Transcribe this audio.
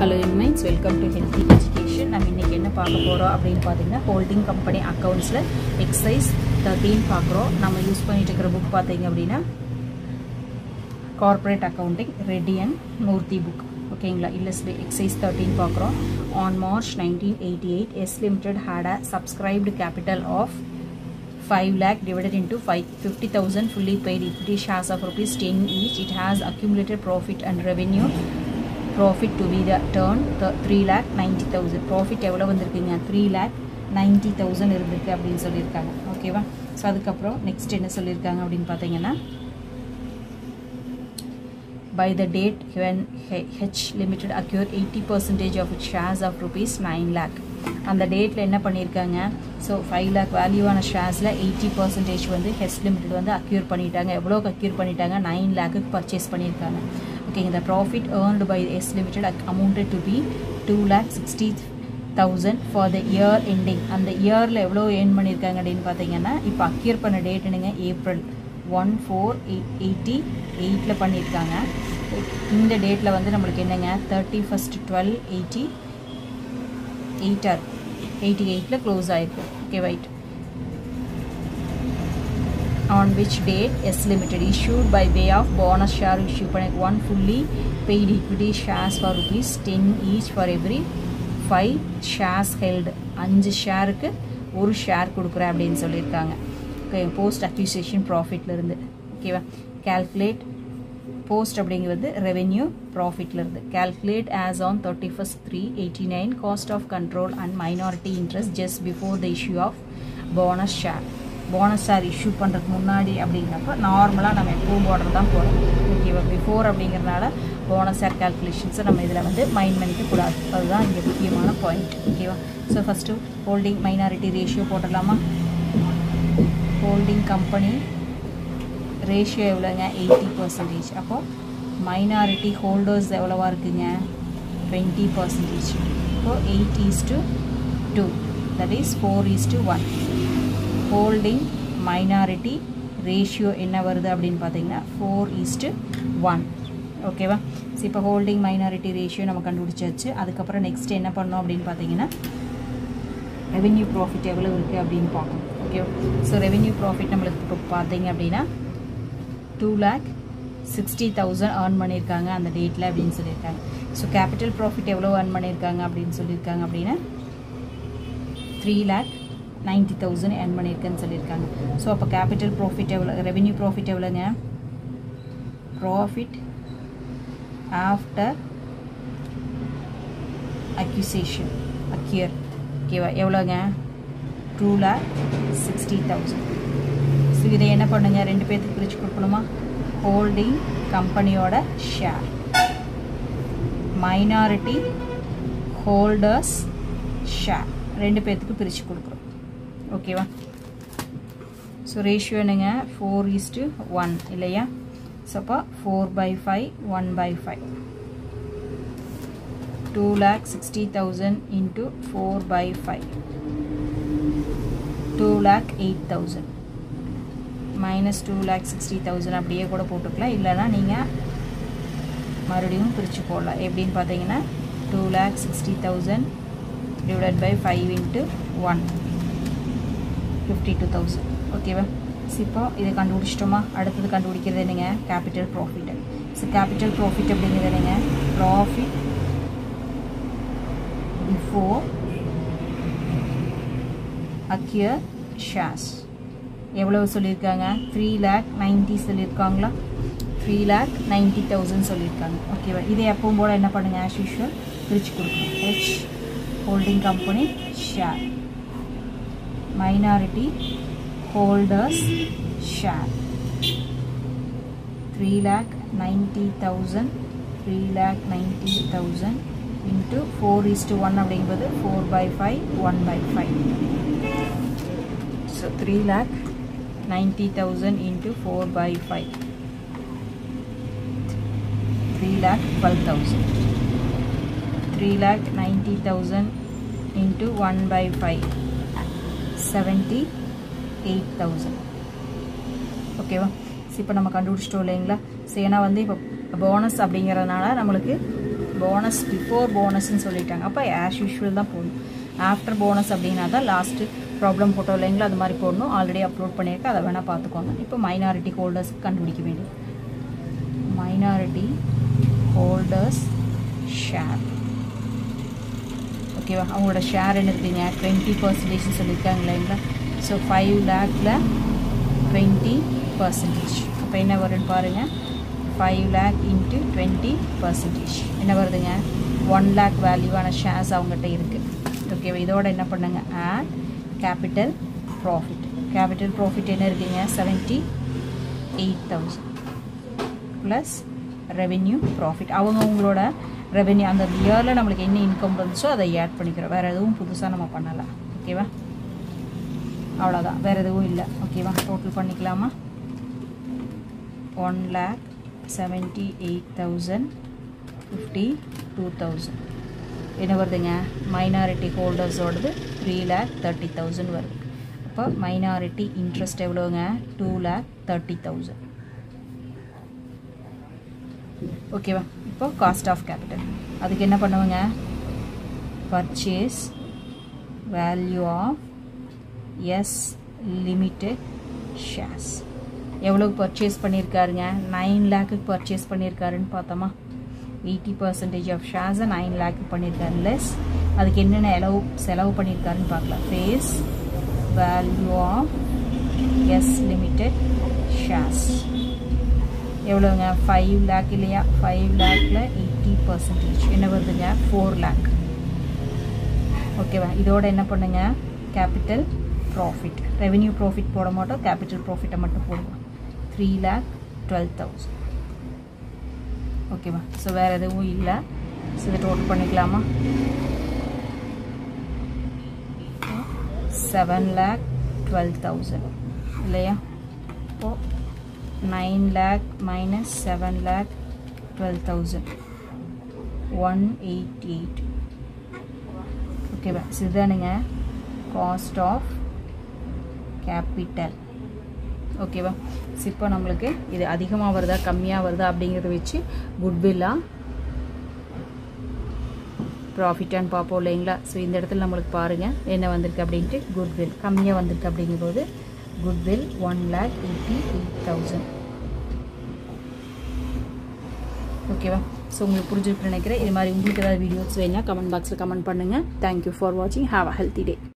Hello inmates, welcome to healthy education. நம்ம இன்றைக்கி என்ன பார்க்க போகிறோம் அப்படின்னு பார்த்தீங்கன்னா, ஹோல்டிங் கம்பெனி அக்கௌண்ட்ஸில் எக்ஸசைஸ் 13 பார்க்குறோம். நம்ம யூஸ் பண்ணிட்டு இருக்கிற புக் பார்த்தீங்க அப்படின்னா corporate accounting Reddy and Murthy book, ஓகேங்களா. இல்லை எக்ஸசைஸ் 13 பார்க்குறோம். On March 1988 S limited had a subscribed capital of 5 lakh divided into 50,000 fully paid equity shares of ₹10 each. It has accumulated profit and revenue. Profit to be returned 3,90,000. Profit எவ்வளோ வந்திருக்குங்க? 3,90,000 இருக்குது அப்படின்னு சொல்லியிருக்காங்க, ஓகேவா. So அதுக்கப்புறம் next என்ன சொல்லியிருக்காங்க அப்படின்னு பார்த்தீங்கன்னா, by the date when H Limited acquired 80% of its shares of ₹9 lakh. அந்த டேட்டில் என்ன பண்ணியிருக்காங்க? ஸோ 5 lakh வேல்யூவான ஷேர்ஸில் 80% வந்து H Limited வந்து அக்யூர் பண்ணிட்டாங்க. எவ்வளோக்கு அக்யூர் பண்ணிட்டாங்க? 9 lakhக்கு பர்ச்சேஸ் பண்ணியிருக்காங்க, ஓகே. இந்த profit earned by S Limited amounted to be 2,60,000 for the year ending. அந்த இயரில் எவ்வளோ ஏர்ன் பண்ணியிருக்காங்க அப்படின்னு பார்த்தீங்கன்னா, இப்போ அக்யூர் பண்ண டேட் என்னங்க? April 1, 488 பண்ணியிருக்காங்க. இந்த டேட்டில் வந்து நம்மளுக்கு என்னங்க 31st 12, 88 க்ளோஸ் ஆயிருக்கு, okay right. On which date S limited issued by way of bonus share issue பண்ணி 1 fully paid equity shares for ₹10 each for every 5 shares held. 5 ஷேருக்கு ஒரு ஷேர் கொடுக்குறேன் அப்படின்னு சொல்லியிருக்காங்க, ஓகே. போஸ்ட் அக்யூசியேஷன் ப்ராஃபிட்லேருந்து, ஓகேவா. கேல்குலேட் போஸ்ட் அப்படிங்கிறது ரெவென்யூ ப்ராஃபிட்லேருந்து. Calculate as on 31st 3, 89 cost of control and minority interest just before the issue of bonus share. Bonus share issue பண்ணுறதுக்கு முன்னாடி அப்படிங்கிறப்ப நார்மலாக நம்ம எப்பவும் போர்டர் தான் போகிறோம், ஓகேவா. பிஃபோர் அப்படிங்கிறனால போனஸ் ஷேர் கேல்குலேஷன்ஸை நம்ம இதில் வந்து மைண்ட் பண்ணிக்கக்கூடாது. அதுதான் இங்கே முக்கியமான பாயிண்ட், ஓகேவா. So first holding minority ratio போட்டுடலாமா? ஹோல்டிங் கம்பெனி ரேஷியோ எவ்வளோங்க? 80%. அப்போது மைனாரிட்டி ஹோல்டர்ஸ் எவ்வளோவா இருக்குங்க? 20%. இப்போது 8:2, that is 4:1. Holding minority ratio என்ன வருது அப்படின்னு பார்த்தீங்கன்னா 4:1, ஓகேவா. ஸோ இப்போ ஹோல்டிங் மைனாரிட்டி ரேஷியோ நம்ம கண்டுபிடிச்சாச்சு. அதுக்கப்புறம் நெக்ஸ்ட் என்ன பண்ணோம் அப்படின்னு பார்த்தீங்கன்னா, ரெவென்யூ ப்ராஃபிட் எவ்வளோ இருக்குது அப்படின்னு பார்க்கணும், ஓகே. ஸோ ரெவென்யூ ப்ராஃபிட் நம்மளுக்கு இப்போ பார்த்தீங்க அப்படின்னா 2,60,000 earn பண்ணியிருக்காங்க அந்த டேட்டில் அப்படின்னு சொல்லியிருக்காங்க. ஸோ கேபிட்டல் ப்ராஃபிட் எவ்வளோ earn பண்ணியிருக்காங்க அப்படின்னு சொல்லியிருக்காங்க அப்படின்னா 3,90,000 earn பண்ணியிருக்கேன்னு சொல்லியிருக்காங்க. ஸோ அப்போ கேபிட்டல் ப்ராஃபிட் எவ்வளோ? ரெவென்யூ ப்ராஃபிட் எவ்வளோங்க? ப்ராஃபிட் ஆஃப்டர் அக்யூசேஷன் அக்யூர், ஓகேவா, எவ்வளோங்க? 2,60,000. ஸோ இதை என்ன பண்ணுங்க? 2 பேருக்கு பிரித்து கொடுக்கணுமா? ஹோல்டிங் கம்பெனியோட ஷேர் மைனாரிட்டி ஹோல்டர்ஸ் ஷேர் 2 பேர்த்துக்கு பிரித்து கொடுக்குறோம், ஓகேவா. ஸோ ரேஷியோ என்னங்க? 4:1 இல்லையா? ஸோ அப்போ 4/5, 1/5. 2,60,000 இன்ட்டு 4/5 2,08,000 மைனஸ் 2,60,000 அப்படியே கூட போட்டுக்கலாம். இல்லைனா நீங்கள் மறுபடியும் பிரித்து போடலாம். எப்படின்னு பார்த்தீங்கன்னா 2,60,000 டிவைட் பை 5 into 1 52,000, ஓகேவா. ஸோ இப்போ இதை கண்டுபிடிச்சிட்டோமா? அடுத்தது கண்டுபிடிக்கிறது என்னங்க? Capital profit. So capital profit அப்படிங்கிறது என்னங்க? ப்ராஃபிட் பிஃபோர் அக்யூர் ஷேர்ஸ் எவ்வளவு சொல்லியிருக்காங்க? 3,90,000 சொல்லியிருக்காங்களா? 3,90,000 சொல்லியிருக்காங்க, ஓகேவா. இதை எப்பவும் போல் என்ன பண்ணுங்கள்? ஆஸ் யூஷுவல் பிரிச்சு கொடுக்கணும். H holding company share minority holders share 3,90,000 3,90,000 into 4:1 அப்படிங்கிறது 4/5, 1/5. ஸோ 3,90,000 இன்ட்டு 4/5 3,12,000 3,90,000 இன்ட்டு 1/5 78,000, ஓகேவா. ஸோ இப்போ நம்ம கண்டுபிடிச்சிட்டோம் இல்லைங்களா? ஸோ ஏன்னா வந்து இப்போ போனஸ் அப்படிங்கிறதுனால நம்மளுக்கு போனஸ் பிஃபோர் போனஸ்ன்னு சொல்லிட்டாங்க. அப்போ ஆஸ் யூஷுவல் தான் போடணும். ஆஃப்டர் போனஸ் அப்படின்னா தான் லாஸ்ட்டு ப்ராப்ளம் போட்டோ இல்லைங்களோ அது மாதிரி போடணும். ஆல்ரெடி அப்லோட் பண்ணியிருக்கேன், அதை வேணால் பார்த்துக்கோங்க. இப்போ மைனாரிட்டி ஹோல்டர்ஸ் கண்டுபிடிக்க வேண்டியது. மைனாரிட்டி ஹோல்டர்ஸ் ஷேர் ஓகேவா, அவங்களோட ஷேர் என்ன இருக்குங்க 20% சொல்லியிருக்காங்க இல்லைங்களா. ஸோ 5 lakhல 20%. அப்போ என்ன வரும்னு பாருங்கள். 5 lakh into 20% என்ன வருதுங்க 1 lakh வேல்யூவான ஷேர்ஸ் அவங்ககிட்ட இருக்குது ஓகேவா. இதோட என்ன பண்ணுங்க add capital profit. Capital profit என்ன இருக்குங்க 78,000 ப்ளஸ் ரெவென்யூ ப்ராஃபிட். அவங்கவுங்களோட ரெவென்யூ அந்த இயரில் நம்மளுக்கு என்ன இன்கம் வந்துச்சோ அதை ஆட் பண்ணிக்கிறோம். வேறு எதுவும் புதுசாக நம்ம பண்ணலாம் ஓகேவா. அவ்வளோதான், வேறு எதுவும் இல்லை ஓகேவா. டோட்டல் பண்ணிக்கலாமா 1,78,052,000 என்ன வருதுங்க மைனாரிட்டி ஹோல்டர்ஸோடது 3,30,000 வருது. அப்போ மைனாரிட்டி இன்ட்ரெஸ்ட் எவ்வளோங்க 2,30,000 ஓகேவா. இப்போ காஸ்ட் ஆஃப் கேபிட்டல் அதுக்கு என்ன பண்ணுவோங்க purchase value of S limited shares. எவ்வளோக்கு பர்ச்சேஸ் பண்ணியிருக்காருங்க 9 lakhக்கு பர்ச்சேஸ் பண்ணியிருக்காருன்னு பார்த்தோமா. 80% ஆஃப் ஷேர்ஸை 9 lakhக்கு பண்ணியிருக்காரு. லெஸ் அதுக்கு என்னென்ன செலவு பண்ணியிருக்காருன்னு பார்க்கலாம். Face value of S limited shares எவ்வளோங்க 5 lakh இல்லையா. 5 lakhல 80% என்ன வருதுங்க 4 lakh ஓகேவா. இதோட என்ன பண்ணுங்க கேபிட்டல் ப்ராஃபிட். ரெவென்யூ ப்ராஃபிட் போட மாட்டோம், கேபிட்டல் ப்ராஃபிட்டை மட்டும் போடுவோம். 3,12,000 ஓகேவா. ஸோ வேறு எதுவும் இல்லை. ஸோ இதை டோட்டல் பண்ணிக்கலாமா 7,12,000 இல்லையா. இப்போது 9 lakh minus 7 lakh 12,000 188 ஓகேவா. இதுதானுங்க காஸ்ட் ஆஃப் கேபிட்டல் ஓகேவா. இப்போ நம்மளுக்கு இது அதிகமாக வருதா கம்மியாக வருதா அப்படிங்கிறத வச்சு குட்வில்லா ப்ராஃபிட்டான்னு பார்ப்போம் இல்லைங்களா. ஸோ இந்த இடத்துல நம்மளுக்கு பாருங்கள் என்ன வந்திருக்கு அப்படின்ட்டு குட்வில் கம்மியாக வந்திருக்கு அப்படிங்கும்போது goodwill 1,88,000 ஓகேவா. ஸோ உங்களுக்கு புரிஞ்சுட்டு நினைக்கிறேன். இது மாதிரி உங்களுக்கு ஏதாவது வீடியோஸ் வேணுன்னா கமெண்ட் பாக்ஸில் கமெண்ட் பண்ணுங்கள். தேங்க்யூ ஃபார் வாட்சிங். Have a healthy day.